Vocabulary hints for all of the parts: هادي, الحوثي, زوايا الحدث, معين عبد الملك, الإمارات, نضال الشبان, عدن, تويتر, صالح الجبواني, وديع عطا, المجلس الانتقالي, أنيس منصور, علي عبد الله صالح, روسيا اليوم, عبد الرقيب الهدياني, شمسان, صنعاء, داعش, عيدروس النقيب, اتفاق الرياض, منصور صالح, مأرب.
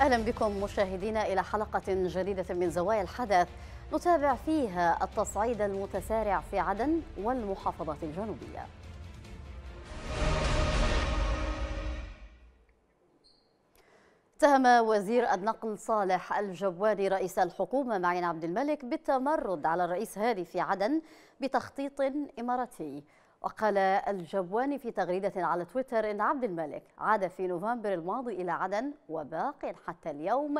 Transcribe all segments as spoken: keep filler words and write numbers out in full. أهلا بكم مشاهدينا إلى حلقة جديدة من زوايا الحدث، نتابع فيها التصعيد المتسارع في عدن والمحافظات الجنوبية. اتهم وزير النقل صالح الجبواني رئيس الحكومة معين عبد الملك بالتمرد على الرئيس هادي في عدن بتخطيط إماراتي. وقال الجبواني في تغريدة على تويتر إن عبد الملك عاد في نوفمبر الماضي إلى عدن وباق حتى اليوم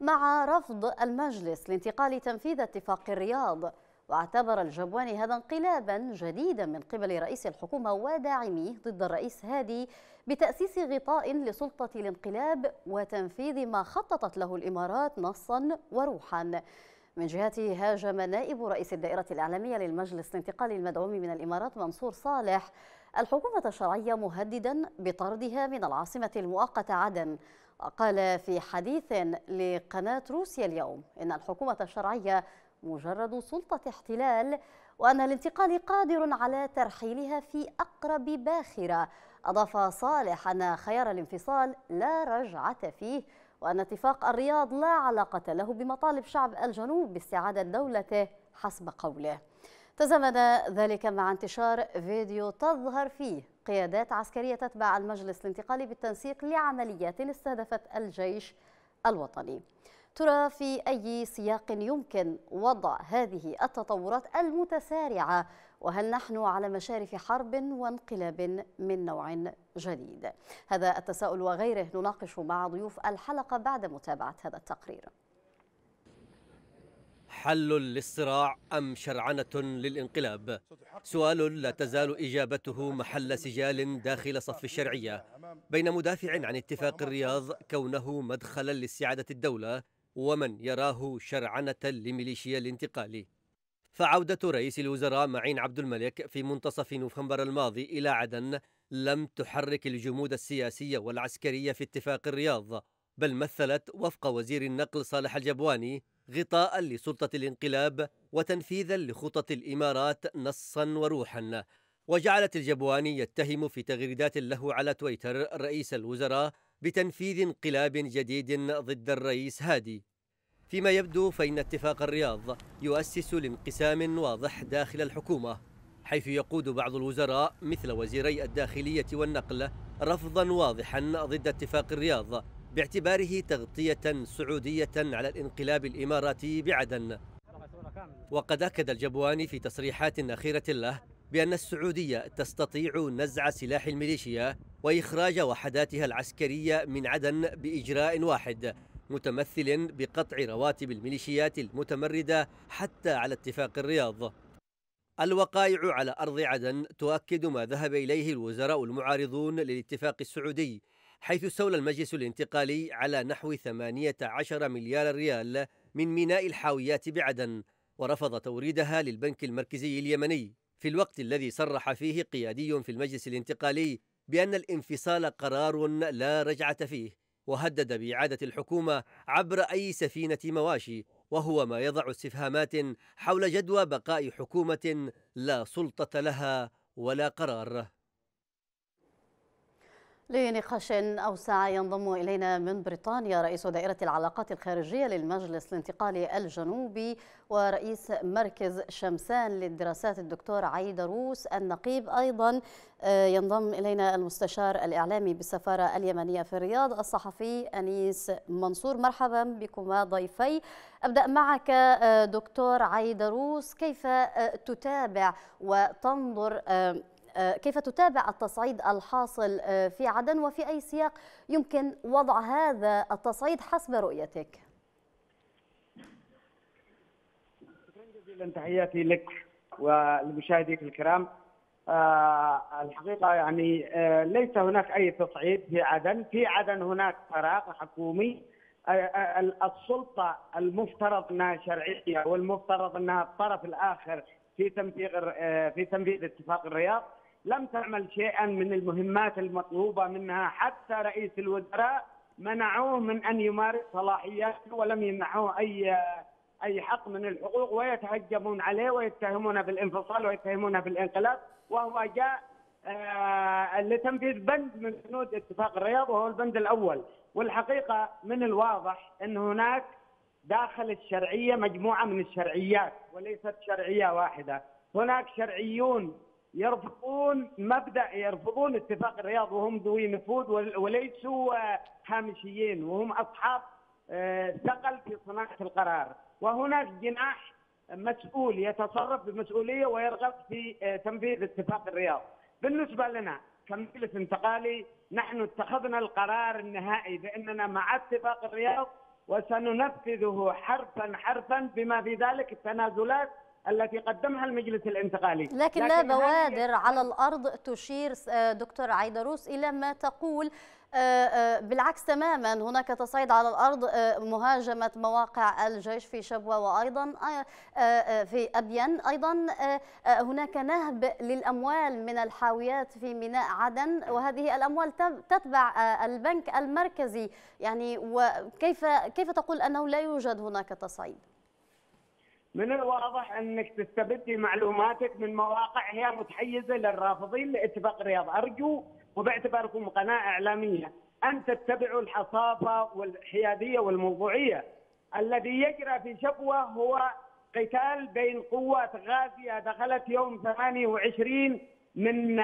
مع رفض المجلس الانتقالي تنفيذ اتفاق الرياض. واعتبر الجبواني هذا انقلابا جديدا من قبل رئيس الحكومة وداعميه ضد الرئيس هادي بتأسيس غطاء لسلطة الانقلاب وتنفيذ ما خططت له الإمارات نصا وروحا. من جهته هاجم نائب رئيس الدائرة الإعلامية للمجلس الانتقالي المدعوم من الإمارات منصور صالح الحكومة الشرعية مهددا بطردها من العاصمة المؤقتة عدن. وقال في حديث لقناة روسيا اليوم إن الحكومة الشرعية مجرد سلطة احتلال وأن الانتقال قادر على ترحيلها في أقرب باخرة. أضاف صالح أن خيار الانفصال لا رجعة فيه وأن اتفاق الرياض لا علاقة له بمطالب شعب الجنوب باستعادة دولته حسب قوله. تزامن ذلك مع انتشار فيديو تظهر فيه قيادات عسكرية تتبع المجلس الانتقالي بالتنسيق لعمليات استهدفت الجيش الوطني. ترى في أي سياق يمكن وضع هذه التطورات المتسارعة؟ وهل نحن على مشارف حرب وانقلاب من نوع جديد؟ هذا التساؤل وغيره نناقش مع ضيوف الحلقة بعد متابعة هذا التقرير. حل للصراع أم شرعنة للانقلاب؟ سؤال لا تزال إجابته محل سجال داخل صف الشرعية بين مدافع عن اتفاق الرياض كونه مدخلا لاستعادة الدولة ومن يراه شرعنة لميليشيا الانتقالي. فعودة رئيس الوزراء معين عبد الملك في منتصف نوفمبر الماضي إلى عدن لم تحرك الجمود السياسية والعسكرية في اتفاق الرياض، بل مثلت وفق وزير النقل صالح الجبواني غطاء لسلطة الانقلاب وتنفيذا لخطط الإمارات نصا وروحا. وجعلت الجبواني يتهم في تغريدات له على تويتر رئيس الوزراء بتنفيذ انقلاب جديد ضد الرئيس هادي. فيما يبدو فإن اتفاق الرياض يؤسس لانقسام واضح داخل الحكومة، حيث يقود بعض الوزراء مثل وزيري الداخلية والنقل رفضا واضحا ضد اتفاق الرياض باعتباره تغطية سعودية على الانقلاب الإماراتي بعدن. وقد أكد الجبواني في تصريحات أخيرة له بأن السعودية تستطيع نزع سلاح الميليشيا وإخراج وحداتها العسكرية من عدن بإجراء واحد، متمثل بقطع رواتب الميليشيات المتمردة حتى على اتفاق الرياض. الوقائع على أرض عدن تؤكد ما ذهب إليه الوزراء المعارضون للاتفاق السعودي، حيث استولى المجلس الانتقالي على نحو ثمانية عشر مليار ريال من ميناء الحاويات بعدن، ورفض توريدها للبنك المركزي اليمني، في الوقت الذي صرح فيه قيادي في المجلس الانتقالي بأن الانفصال قرار لا رجعة فيه، وهدد بإعادة الحكومة عبر أي سفينة مواشي، وهو ما يضع استفهامات حول جدوى بقاء حكومة لا سلطة لها ولا قرار. لنقاش أوسع ينضم إلينا من بريطانيا رئيس دائرة العلاقات الخارجية للمجلس الانتقالي الجنوبي ورئيس مركز شمسان للدراسات الدكتور عيدروس النقيب. أيضا ينضم إلينا المستشار الإعلامي بالسفارة اليمنية في الرياض الصحفي أنيس منصور. مرحبا بكما ضيفي. أبدأ معك دكتور عيدروس، كيف تتابع وتنظر كيف تتابع التصعيد الحاصل في عدن وفي أي سياق يمكن وضع هذا التصعيد حسب رؤيتك؟ شكرا جزيلا، تحياتي لك ولمشاهديك الكرام. آه الحقيقة يعني آه ليس هناك أي تصعيد في عدن، في عدن هناك فراغ حكومي. آه آه السلطة المفترض أنها شرعية والمفترض أنها الطرف الآخر في تنفيذ آه في تنفيذ اتفاق الرياض لم تعمل شيئا من المهمات المطلوبة منها. حتى رئيس الوزراء منعوه من أن يمارس صلاحياته ولم يمنعوه أي أي حق من الحقوق، ويتهجمون عليه ويتهمونه بالانفصال ويتهمونه بالانقلاب، وهو جاء آه لتنفيذ بند من بنود اتفاق الرياض وهو البند الأول. والحقيقة من الواضح أن هناك داخل الشرعية مجموعة من الشرعيات وليست شرعية واحدة. هناك شرعيون يرفضون مبدأ، يرفضون اتفاق الرياض وهم ذوي نفوذ وليسوا هامشيين وهم أصحاب ثقل في صناعة القرار، وهناك جناح مسؤول يتصرف بمسؤولية ويرغب في تنفيذ اتفاق الرياض. بالنسبة لنا كمجلس انتقالي نحن اتخذنا القرار النهائي بأننا مع اتفاق الرياض وسننفذه حرفا حرفا بما في ذلك التنازلات التي قدمها المجلس الانتقالي. لكن لا بوادر على الأرض تشير دكتور عيدروس إلى ما تقول، بالعكس تماما. هناك تصعيد على الأرض، مهاجمة مواقع الجيش في شبوة وأيضا في أبين، أيضا هناك نهب للأموال من الحاويات في ميناء عدن، وهذه الأموال تتبع البنك المركزي. يعني وكيف كيف تقول أنه لا يوجد هناك تصعيد؟ من الواضح أنك تستبدي معلوماتك من مواقع هي متحيزة للرافضين لاتفاق الرياض. أرجو وباعتباركم قناة إعلامية أن تتبعوا الحصافة والحيادية والموضوعية. الذي يجرى في شبوة هو قتال بين قوات غازية دخلت يوم ثمانية وعشرين من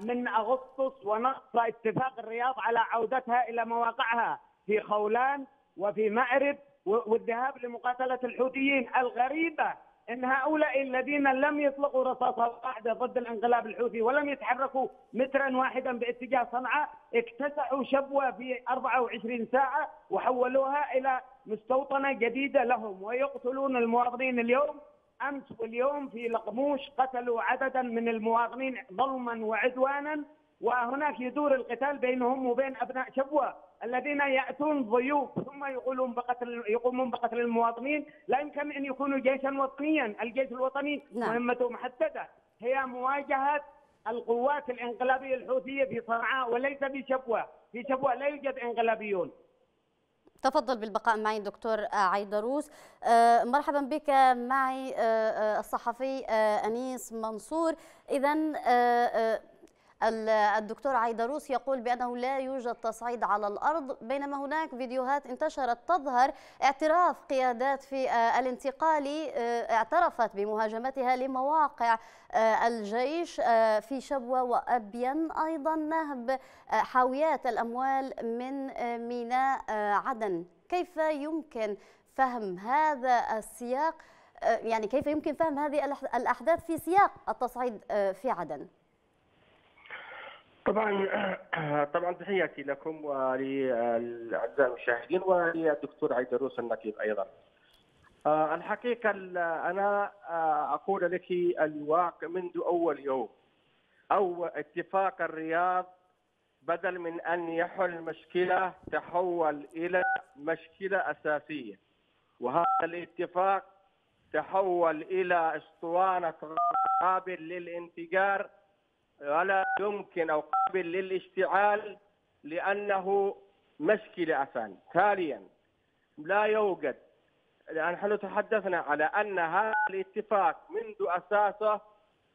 من أغسطس ونص اتفاق الرياض على عودتها إلى مواقعها في خولان وفي مأرب والذهاب لمقاتلة الحوثيين. الغريبة أن هؤلاء الذين لم يطلقوا رصاصة واحدة ضد الانقلاب الحوثي ولم يتحركوا مترا واحدا باتجاه صنعاء اكتسحوا شبوة في أربعة وعشرين ساعة وحولوها إلى مستوطنة جديدة لهم ويقتلون المواطنين اليوم. أمس واليوم في لقموش قتلوا عددا من المواطنين ظلما وعدوانا، وهناك يدور القتال بينهم وبين أبناء شبوة الذين يأتون ضيوف ثم يقولون بقتل يقومون بقتل المواطنين. لا يمكن أن يكونوا جيشا وطنيا، الجيش الوطني مهمته محددة، هي مواجهة القوات الانقلابية الحوثية في صنعاء وليس في شبوة. في شبوة لا يوجد انقلابيون. تفضل بالبقاء معي دكتور عيدروس. مرحبا بك معي الصحفي أنيس منصور. إذن الدكتور عيدروس يقول بأنه لا يوجد تصعيد على الأرض، بينما هناك فيديوهات انتشرت تظهر اعتراف قيادات في الانتقالي اعترفت بمهاجمتها لمواقع الجيش في شبوة وأبين، أيضا نهب حاويات الأموال من ميناء عدن. كيف يمكن فهم هذا السياق؟ يعني كيف يمكن فهم هذه الأحداث في سياق التصعيد في عدن؟ طبعا طبعا تحياتي لكم وللاعزاء المشاهدين وللدكتور عيدروس النقيب ايضا. الحقيقه انا اقول لك الواقع منذ اول يوم، او اتفاق الرياض بدل من ان يحل مشكله تحول الى مشكله اساسيه، وهذا الاتفاق تحول الى اسطوانه قابل للانفجار ولا يمكن أو قابل للاشتعال، لأنه مشكلة أساسية. ثانيا لا يوجد، نحن تحدثنا على أن هذا الاتفاق منذ أساسه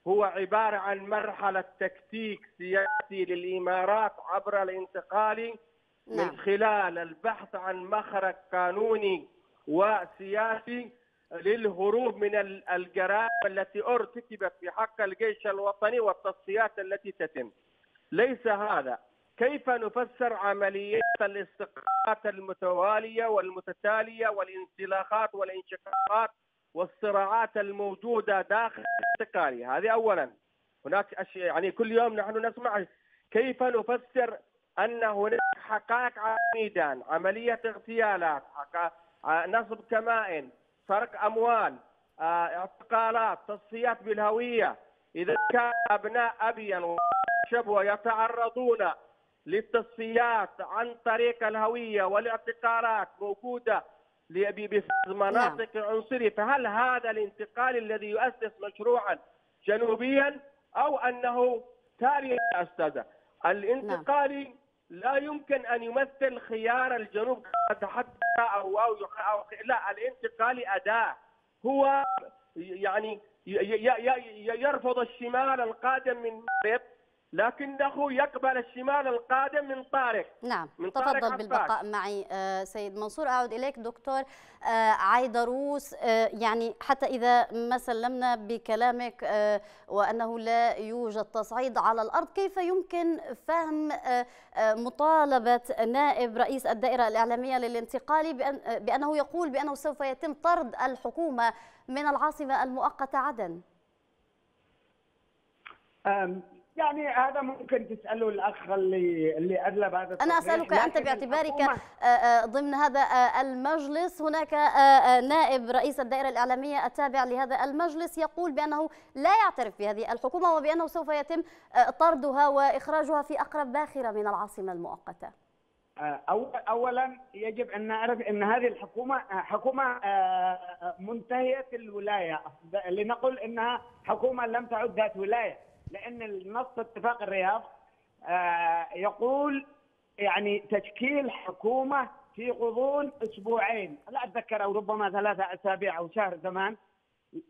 هو عبارة عن مرحلة تكتيك سياسي للإمارات عبر الانتقالي من خلال البحث عن مخرج قانوني وسياسي للهروب من الجرائم التي ارتكبت في حق الجيش الوطني والتصفيات التي تتم. ليس هذا. كيف نفسر عمليات الاستقطاعات المتوالية والمتتالية والانسلاخات والانشقاقات والصراعات الموجودة داخل الانتقالي؟ هذه أولا. هناك أشياء يعني كل يوم نحن نسمع. كيف نفسر أن هناك حقائق على الميدان، عملية اغتيالات، نصب كمائن، سرق أموال، اعتقالات، تصفيات بالهوية. إذا كان أبناء أبين وشبوة يتعرضون للتصفيات عن طريق الهوية والاعتقالات موجودة في مناطق عنصرية، فهل هذا الانتقال الذي يؤسس مشروعا جنوبيا أو أنه تالي أستاذة؟ الانتقالي لا يمكن أن يمثل خيار الجنوب حتى أو أو أو لا. الانتقالي أداة، هو يعني يرفض الشمال القادم من المغرب لكنه يقبل الشمال القادم من طارق. نعم من تفضل طارق بالبقاء معي سيد منصور. أعود إليك دكتور عيدروس، يعني حتى إذا ما سلمنا بكلامك وأنه لا يوجد تصعيد على الأرض، كيف يمكن فهم مطالبة نائب رئيس الدائرة الإعلامية للانتقالي بأن بأنه يقول بأنه سوف يتم طرد الحكومة من العاصمة المؤقتة عدن؟ يعني هذا ممكن تسأله الأخ اللي اللي أجلب هذا. أنا أسألك أنت باعتبارك ضمن هذا المجلس، هناك نائب رئيس الدائرة الإعلامية التابع لهذا المجلس يقول بأنه لا يعترف بهذه الحكومة وبأنه سوف يتم طردها وإخراجها في أقرب باخرة من العاصمة المؤقتة. أولا يجب أن نعرف أن هذه الحكومة حكومة منتهية الولاية، لنقل أنها حكومة لم تعد ذات ولاية، لأن نص اتفاق الرياض يقول يعني تشكيل حكومة في غضون أسبوعين، لا أتذكر، أو ربما ثلاثة أسابيع أو شهر زمان.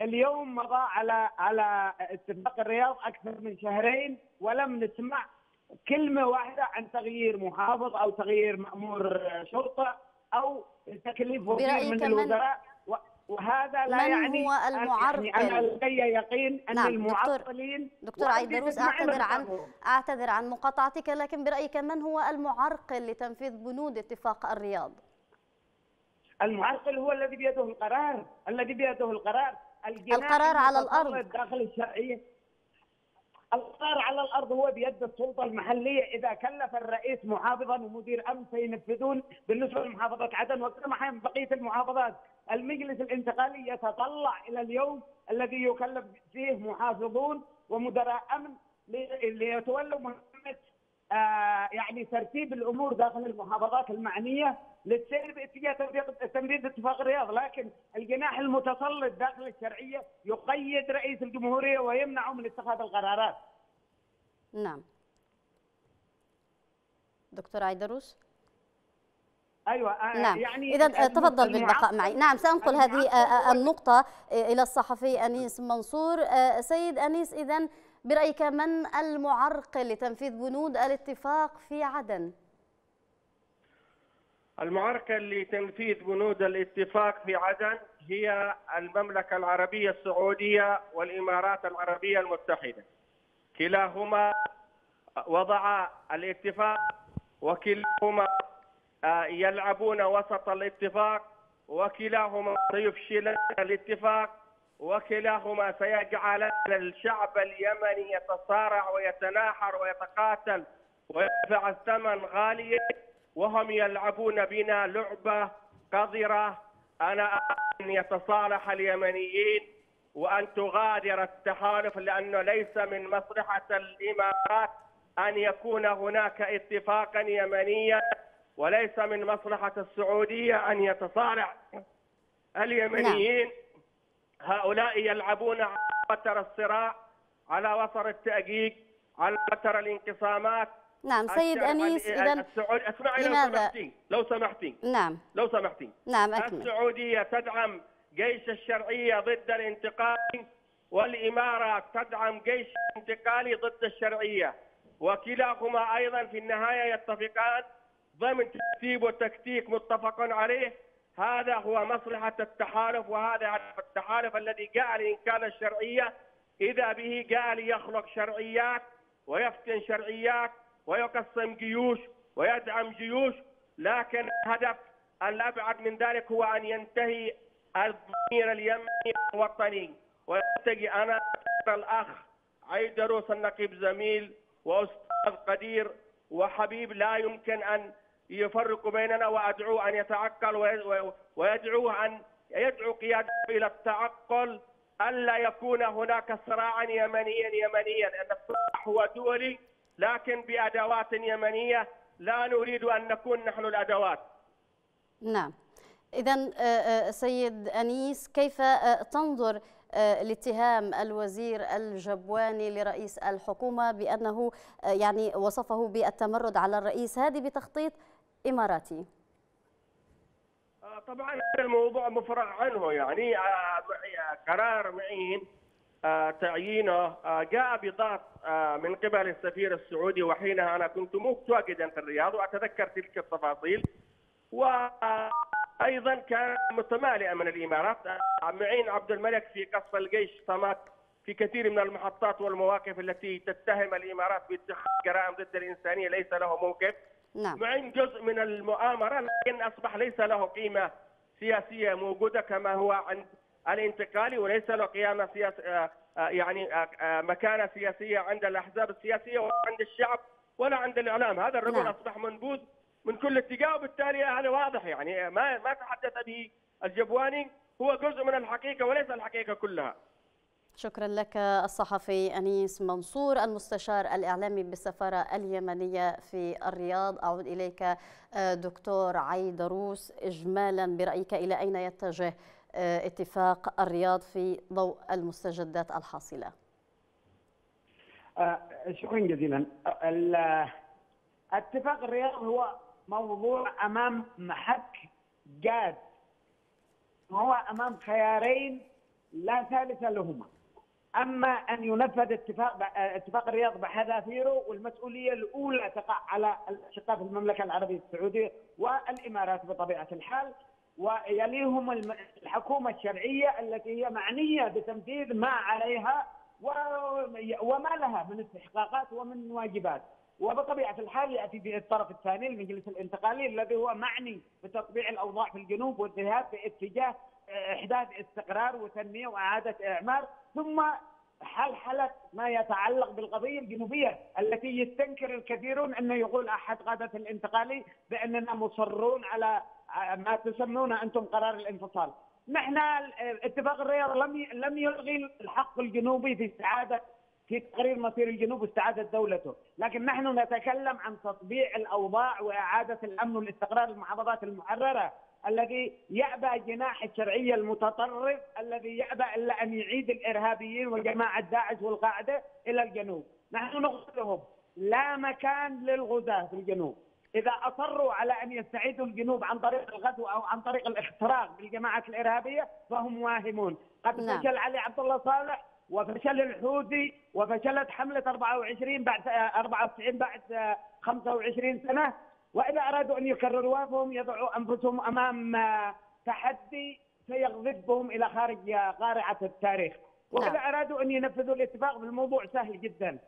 اليوم مضى على على اتفاق الرياض أكثر من شهرين ولم نسمع كلمة واحدة عن تغيير محافظ أو تغيير مأمور شرطة أو تكليف وزير من الوزراء. وهذا لا يعني هو المعرقل. يعني أنا لدي يقين أن نعم المعرقلين. دكتور عيدروس، أعتذر عن أعتذر عن مقاطعتك، لكن برأيك من هو المعرقل لتنفيذ بنود اتفاق الرياض؟ المعرقل هو الذي بيده القرار، الذي بيده القرار القرار على الأرض الداخل الشرعي. القرار على الأرض هو بيد السلطة المحلية. إذا كلف الرئيس محافظا ومدير أمن سينفذون بالنسبة لمحافظة عدن وكما بقية المحافظات. المجلس الانتقالي يتطلع إلى اليوم الذي يكلف فيه محافظون ومدراء أمن ليتولوا مهمة آه يعني ترتيب الأمور داخل المحافظات المعنية للسير باتجاه تنفيذ اتفاق الرياض، لكن الجناح المتسلط داخل الشرعية يقيد رئيس الجمهورية ويمنعه من اتخاذ القرارات. نعم دكتور عيدروس. أيوة نعم. يعني إذا تفضل بالبقاء معي. نعم سأنقل هذه النقطة إلى الصحفي أنيس منصور. سيد أنيس، إذا برأيك من المعرقل لتنفيذ بنود الاتفاق في عدن؟ المعرقل لتنفيذ بنود الاتفاق في عدن هي المملكة العربية السعودية والإمارات العربية المتحدة، كلاهما وضع الاتفاق وكلاهما يلعبون وسط الاتفاق وكلاهما سيفشلان الاتفاق وكلاهما سيجعلان الشعب اليمني يتصارع ويتناحر ويتقاتل ويدفع الثمن غاليا، وهم يلعبون بنا لعبة قذرة. أنا أرى أن يتصالح اليمنيين وأن تغادر التحالف، لأنه ليس من مصلحة الإمارات أن يكون هناك اتفاقا يمنيا، وليس من مصلحة السعودية أن يتصارع اليمنيين. نعم. هؤلاء يلعبون على وتر الصراع، على وتر التأجيج، على وتر الانقسامات. نعم سيد أنيس، إذا اسمعي لو سمحتي لو سمحتي نعم لو سمحتي نعم أكمل. السعودية تدعم جيش الشرعية ضد الانتقالي، والإمارات تدعم جيش الانتقالي ضد الشرعية، وكلاهما أيضا في النهاية يتفقان ضمن ترتيب وتكتيك متفق عليه. هذا هو مصلحة التحالف، وهذا هدف التحالف الذي جاء لإن كان الشرعية إذا به جاء ليخلق شرعيات ويفتن شرعيات ويقسم جيوش ويدعم جيوش، لكن الهدف الأبعد من ذلك هو أن ينتهي الضمير اليمني الوطني. ويرتجي أنا الأخ عيدروس النقيب زميل وأستاذ قدير وحبيب، لا يمكن أن يفرق بيننا، وأدعوه أن يتعقل ويدعوه أن يدعو قيادته إلى التعقل، ألا يكون هناك صراعا يمنيا يمنيا، لأن الصراع هو دولي لكن بأدوات يمنية، لا نريد أن نكون نحن الأدوات. نعم إذا سيد أنيس، كيف تنظر لاتهام الوزير الجبواني لرئيس الحكومة بأنه يعني وصفه بالتمرد على الرئيس هادي بتخطيط إماراتي؟ طبعا هذا الموضوع مفرغ عنه، يعني قرار معين تعيينه جاء بضغط من قبل السفير السعودي، وحينها أنا كنت متواجدا في الرياض وأتذكر تلك التفاصيل. وأيضا كان متمالئا من الإمارات. معين عبد الملك في قصف الجيش صمت في كثير من المحطات والمواقف التي تتهم الإمارات باتخاذ جرائم ضد الإنسانية ليس له موقف. نعم. معين جزء من المؤامرة، لكن أصبح ليس له قيمة سياسية موجودة كما هو عند الانتقالي، وليس له قيمة سياسية يعني مكانة سياسية عند الأحزاب السياسية ولا عند الشعب ولا عند الإعلام. هذا الرجل أصبح منبوذ من كل اتجاه، وبالتالي هذا واضح، يعني ما ما تحدث به الجبواني هو جزء من الحقيقة وليس الحقيقة كلها. شكرا لك الصحفي أنيس منصور المستشار الإعلامي بالسفارة اليمنية في الرياض. أعود إليك دكتور عيدروس، إجمالا برأيك إلى أين يتجه اتفاق الرياض في ضوء المستجدات الحاصلة؟ شكرا جزيلا. اتفاق الرياض هو موضوع أمام محك جاد، هو أمام خيارين لا ثالث لهما. أما أن ينفذ اتفاق اتفاق الرياض بحذافيره، والمسؤولية الأولى تقع على الأشقاء في المملكة العربية السعودية والإمارات بطبيعة الحال، ويليهم الحكومة الشرعية التي هي معنية بتنفيذ ما عليها وما لها من استحقاقات ومن واجبات. وبطبيعة الحال يأتي الطرف الثاني المجلس الانتقالي الذي هو معني بتطبيع الأوضاع في الجنوب والذهاب باتجاه إحداث استقرار وتنمية وإعادة إعمار، ثم حلحلة ما يتعلق بالقضية الجنوبية التي يستنكر الكثيرون. أنه يقول أحد قادة الانتقالي بأننا مصرون على ما تسمونه أنتم قرار الانفصال. نحن اتفاق الرياض لم لم يلغي الحق الجنوبي في استعادة في تقرير مصير الجنوب واستعادة دولته، لكن نحن نتكلم عن تطبيع الأوضاع وإعادة الأمن والاستقرار للمحافظات المحررة الذي يأبى جناح الشرعية المتطرف الذي يأبى إلا أن يعيد الإرهابيين وجماعة داعش والقاعدة إلى الجنوب. نحن نقولهم لا مكان للغزاة في الجنوب. إذا أصروا على أن يستعيدوا الجنوب عن طريق الغزو أو عن طريق الاختراق بالجماعات الإرهابية فهم واهمون. قد فشل علي عبد الله صالح، وفشل الحوثي، وفشلت حملة أربعة وعشرين بعد أربعة وتسعين بعد خمسة وعشرين سنة، وإذا أرادوا أن يكرروا فهم يضعوا أنفسهم أمام تحدي سيغضبهم إلى خارج قارعة التاريخ. وإذا أرادوا أن ينفذوا الاتفاق بالموضوع سهل جدا،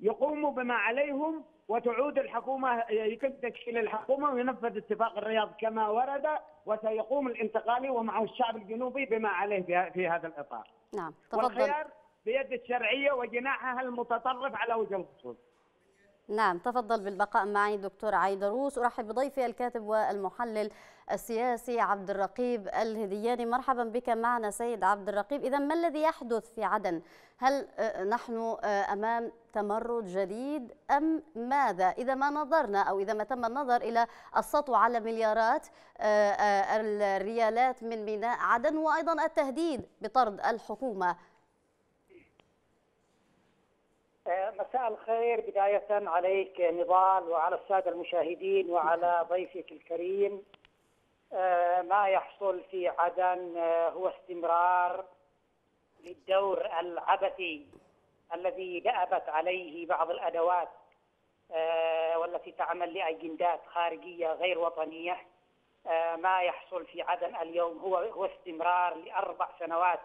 يقوموا بما عليهم وتعود الحكومة، يتم تشكيل الحكومة وينفذ اتفاق الرياض كما ورد، وسيقوم الانتقالي ومعه الشعب الجنوبي بما عليه في هذا الإطار. نعم، تفضل. والخيار بيد الشرعية وجناحها المتطرف على وجه الخصوص. نعم، تفضل بالبقاء معي دكتور عيدروس. أرحب بضيفي الكاتب والمحلل السياسي عبد الرقيب الهدياني. مرحبا بك معنا سيد عبد الرقيب. إذا ما الذي يحدث في عدن؟ هل نحن أمام تمرد جديد أم ماذا؟ إذا ما نظرنا أو إذا ما تم النظر إلى السطو على مليارات الريالات من ميناء عدن، وأيضا التهديد بطرد الحكومة. مساء الخير بداية عليك نضال وعلى السادة المشاهدين وعلى ضيفك الكريم. ما يحصل في عدن هو استمرار للدور العبثي الذي دأبت عليه بعض الأدوات والتي تعمل لأجندات خارجية غير وطنية. ما يحصل في عدن اليوم هو هو استمرار لأربع سنوات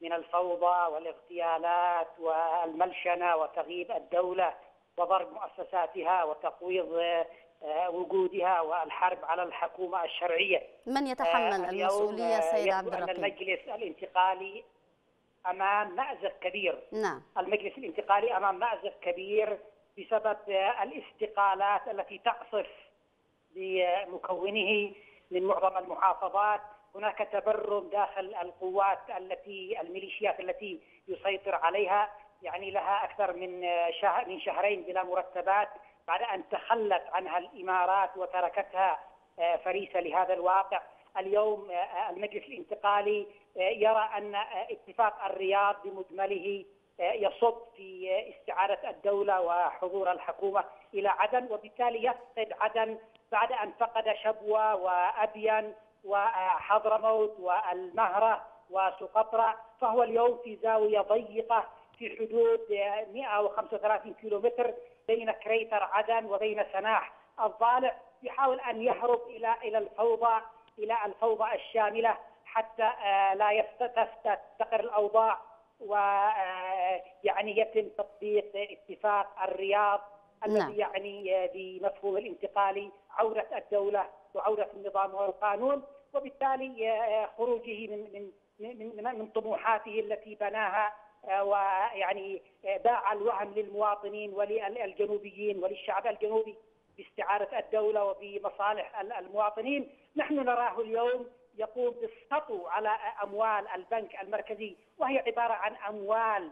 من الفوضى والاغتيالات والملشنة وتغييب الدولة وضرب مؤسساتها وتفويض وجودها والحرب على الحكومة الشرعية. من يتحمل المسؤولية سيد عبد الرقيب؟ المجلس الانتقالي أمام مأزق كبير. نعم. المجلس الانتقالي أمام مأزق كبير بسبب الاستقالات التي تعصف بمكونه من معظم المحافظات. هناك تبرم داخل القوات التي الميليشيات التي يسيطر عليها، يعني لها أكثر من شهر من شهرين بلا مرتبات بعد أن تخلت عنها الإمارات وتركتها فريسة لهذا الواقع. اليوم المجلس الانتقالي يرى أن اتفاق الرياض بمجمله يصب في استعادة الدولة وحضور الحكومة إلى عدن، وبالتالي يفقد عدن بعد أن فقد شبوة وأبين وحضرموت والمهرة وتقطرع، فهو اليوم في زاوية ضيقة في حدود مئة وخمسة وثلاثين كيلومتر بين كريتر عدن وبين سناح. الضالع يحاول أن يهرب إلى إلى الفوضى إلى الفوضى الشاملة حتى لا يستقر الأوضاع، ويعني يتم تطبيق اتفاق الرياض الذي يعني بمفهوم الانتقالي عودة الدولة وعودة النظام والقانون، وبالتالي خروجه من من من من طموحاته التي بناها، ويعني باع الوهم للمواطنين وللجنوبيين وللشعب الجنوبي باستعادة الدولة وبمصالح المواطنين. نحن نراه اليوم يقوم بالسطو على أموال البنك المركزي، وهي عبارة عن أموال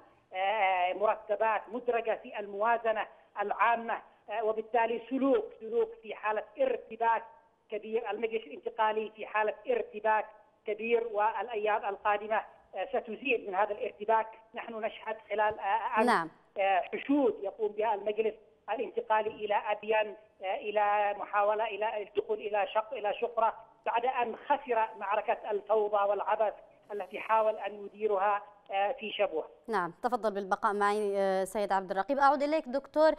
مرتبات مدرجة في الموازنة العامة، وبالتالي سلوك سلوك في حالة ارتباك كبير. المجلس الانتقالي في حالة ارتباك كبير، والأيام القادمة ستزيد من هذا الارتباك. نحن نشهد خلال أمس حشود يقوم بها المجلس الانتقالي إلى أبيان، إلى محاولة إلى الدخول إلى شق إلى شقرة، بعد أن خسر معركة الفوضى والعبث التي حاول أن يديرها في شبوه. نعم، تفضل بالبقاء معي سيد عبد الرقيب. أعود إليك دكتور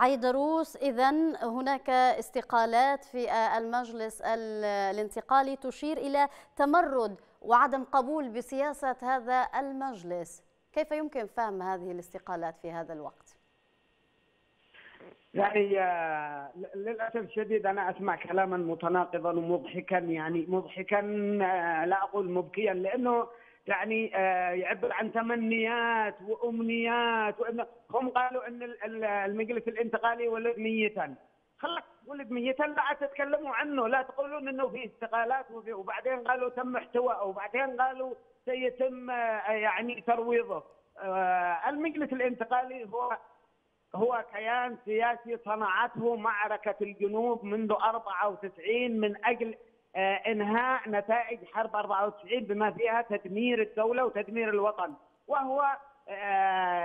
عيدروس. إذن هناك استقالات في المجلس الانتقالي تشير إلى تمرد وعدم قبول بسياسة هذا المجلس، كيف يمكن فهم هذه الاستقالات في هذا الوقت؟ يعني للأسف الشديد أنا أسمع كلاما متناقضا ومضحكا، يعني مضحكا لا أقول مبكيا، لأنه يعني يعبر عن تمنيات وأمنيات. هم قالوا أن المجلس الانتقالي ولد ميتا، خلك ولد ميتا، لا تتكلموا عنه، لا تقولون أنه في استقالات، وبعدين قالوا تم احتواءه، وبعدين قالوا سيتم يعني ترويضه. المجلس الانتقالي هو هو كيان سياسي صنعته معركة الجنوب منذ أربعة وتسعين من أجل إنهاء نتائج حرب أربعة وتسعين بما فيها تدمير الدولة وتدمير الوطن، وهو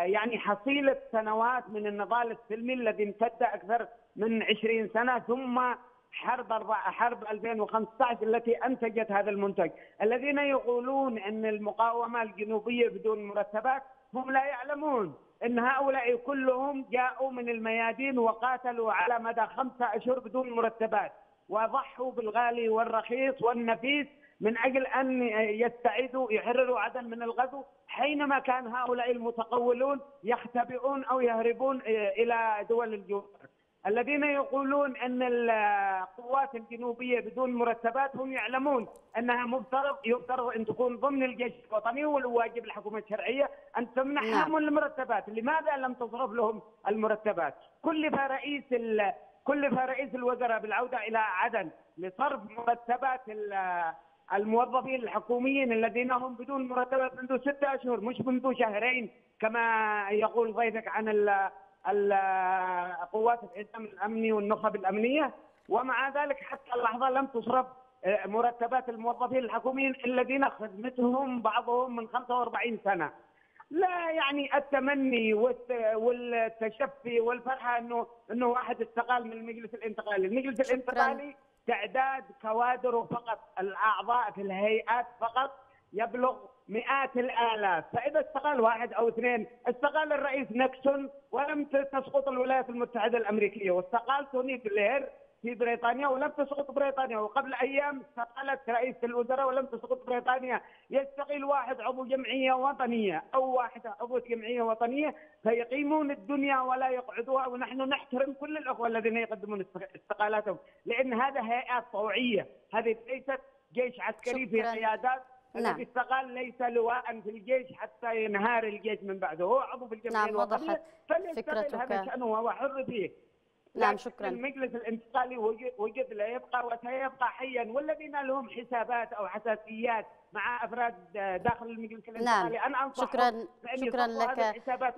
يعني حصيلة سنوات من النضال السلمي الذي امتد أكثر من عشرين سنة، ثم حرب حرب ألفين وخمسة عشر التي أنتجت هذا المنتج. الذين يقولون أن المقاومة الجنوبية بدون مرتبات هم لا يعلمون أن هؤلاء كلهم جاءوا من الميادين وقاتلوا على مدى خمسة أشهر بدون مرتبات، وضحوا بالغالي والرخيص والنفيس من أجل أن يستعيدوا يحرروا عدن من الغزو، حينما كان هؤلاء المتقولون يختبئون أو يهربون إلى دول الجوار. الذين يقولون أن القوات الجنوبية بدون مرتبات هم يعلمون أنها مفترض يفترض أن تكون ضمن الجيش الوطني، والواجب الحكومة الشرعية أن تمنحهم المرتبات. لماذا لم تصرف لهم المرتبات؟ كلف رئيس ال... كلف رئيس الوزراء بالعودة إلى عدن لصرف مرتبات الموظفين الحكوميين الذين هم بدون مرتبات منذ ستة أشهر، مش منذ شهرين كما يقول ضيفك عن ال القوات الحزام الامني والنخب الامنيه، ومع ذلك حتى اللحظه لم تصرف مرتبات الموظفين الحكوميين الذين خدمتهم بعضهم من خمسة وأربعين سنه. لا يعني التمني والتشفي والفرحه انه انه واحد استقال من المجلس الانتقالي، المجلس الانتقالي تعداد كوادره فقط، الاعضاء في الهيئات فقط يبلغ مئات الآلاف، فإذا استقال واحد أو اثنين، استقال الرئيس نيكسون ولم تسقط الولايات المتحدة الأمريكية، واستقال توني بلير في بريطانيا ولم تسقط بريطانيا، وقبل أيام استقالت رئيسة الوزراء ولم تسقط بريطانيا. يستقيل واحد عضو جمعية وطنية أو واحدة عضو جمعية وطنية، فيقيمون الدنيا ولا يقعدوها، ونحن نحترم كل الأخوة الذين يقدمون استقالاتهم، لأن هذا هيئات طوعية، هذه ليست جيش عسكري في قيادات. نعم. استقال ليس لواء في الجيش حتى ينهار الجيش من بعده، هو عضو في الجمعية الوطنية فليستقل، هذا شأنه وهو حر فيه. نعم، شكرا. المجلس الانتقالي وجد لا يبقى وسيبقى حيا، والذين لهم حسابات أو حساسيات مع أفراد داخل المجلس الانتقالي، نعم. أنا شكرا شكرا لك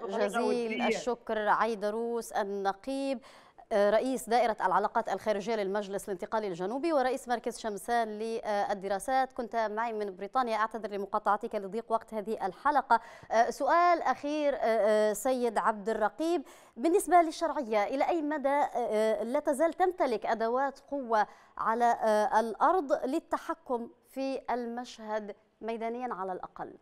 جزيل الشكر عيدروس النقيب، رئيس دائرة العلاقات الخارجية للمجلس الانتقالي الجنوبي ورئيس مركز شمسان للدراسات. كنت معي من بريطانيا. أعتذر لمقاطعتك لضيق وقت هذه الحلقة. سؤال أخير سيد عبد الرقيب، بالنسبة للشرعية، إلى أي مدى لا تزال تمتلك أدوات قوة على الأرض للتحكم في المشهد ميدانيا على الأقل؟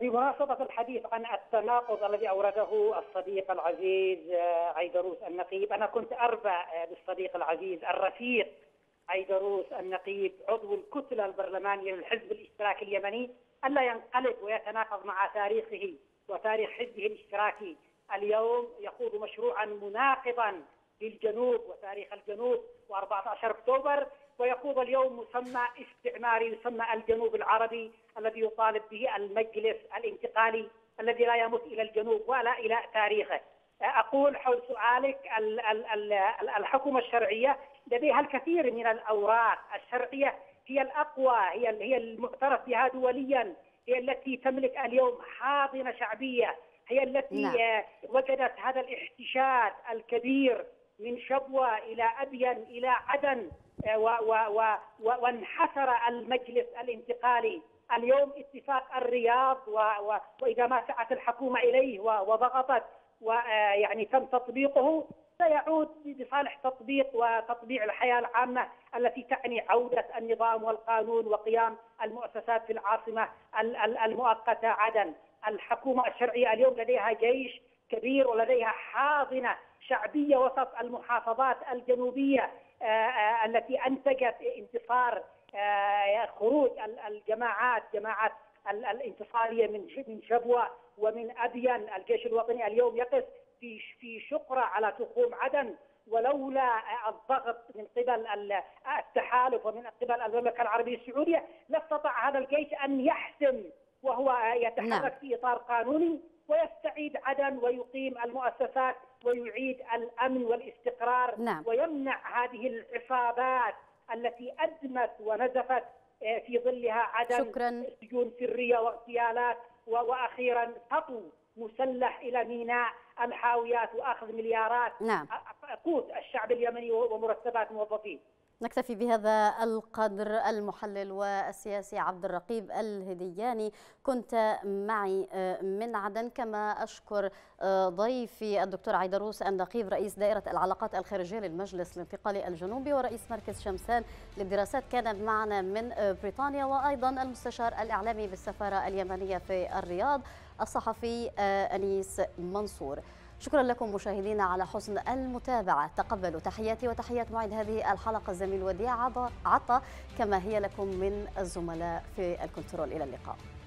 بمناسبة الحديث عن التناقض الذي أورده الصديق العزيز عيدروس النقيب، أنا كنت أربع بالصديق العزيز الرفيق عيدروس النقيب عضو الكتلة البرلمانية للحزب الاشتراكي اليمني ألا ينقلب ويتناقض مع تاريخه وتاريخ حزبه الاشتراكي. اليوم يخوض مشروعا مناقضا للجنوب وتاريخ الجنوب وأربعة عشر أكتوبر، ويخوض اليوم مسمى استعماري يسمى الجنوب العربي الذي يطالب به المجلس الانتقالي الذي لا يمت إلى الجنوب ولا إلى تاريخه. أقول حول سؤالك، الحكومة الشرعية لديها الكثير من الأوراق، الشرعية هي الأقوى، هي هي المعترف بها دوليا، هي التي تملك اليوم حاضنة شعبية، هي التي لا. وجدت هذا الاحتشاد الكبير من شبوة إلى أبين إلى عدن، و و و وانحسر المجلس الانتقالي. اليوم اتفاق الرياض و و وإذا ما سعت الحكومة إليه وضغطت ويعني تم تطبيقه، سيعود بصالح تطبيق وتطبيع الحياة العامة التي تعني عودة النظام والقانون وقيام المؤسسات في العاصمة المؤقتة عدن. الحكومة الشرعية اليوم لديها جيش كبير ولديها حاضنة شعبية وسط المحافظات الجنوبية التي أنتجت انتصار خروج الجماعات، جماعات الانتصارية من شبوة ومن أبين. الجيش الوطني اليوم يقف في في شقرة على تخوم عدن، ولولا الضغط من قبل التحالف ومن قبل المملكة العربية السعودية لاستطاع هذا الجيش أن يحسم وهو يتحرك في إطار قانوني ويستعيد عدن ويقيم المؤسسات ويعيد الأمن والاستقرار نعم. ويمنع هذه العصابات التي أدمت ونزفت في ظلها عدن شكراً. سجون سرية واغتيالات وأخيرا سطو مسلح إلى ميناء الحاويات وأخذ مليارات نعم. قوت الشعب اليمني ومرتبات موظفيه. نكتفي بهذا القدر. المحلل والسياسي عبد الرقيب الهدياني كنت معي من عدن. كما أشكر ضيفي الدكتور عيدروس النقيب رئيس دائرة العلاقات الخارجية للمجلس الانتقالي الجنوبي ورئيس مركز شمسان للدراسات، كان معنا من بريطانيا، وأيضا المستشار الإعلامي بالسفارة اليمنية في الرياض الصحفي أنيس منصور. شكرا لكم مشاهدينا على حسن المتابعة. تقبلوا تحياتي وتحيات معد هذه الحلقة الزميل وديع عطا كما هي لكم من الزملاء في الكنترول. إلى اللقاء.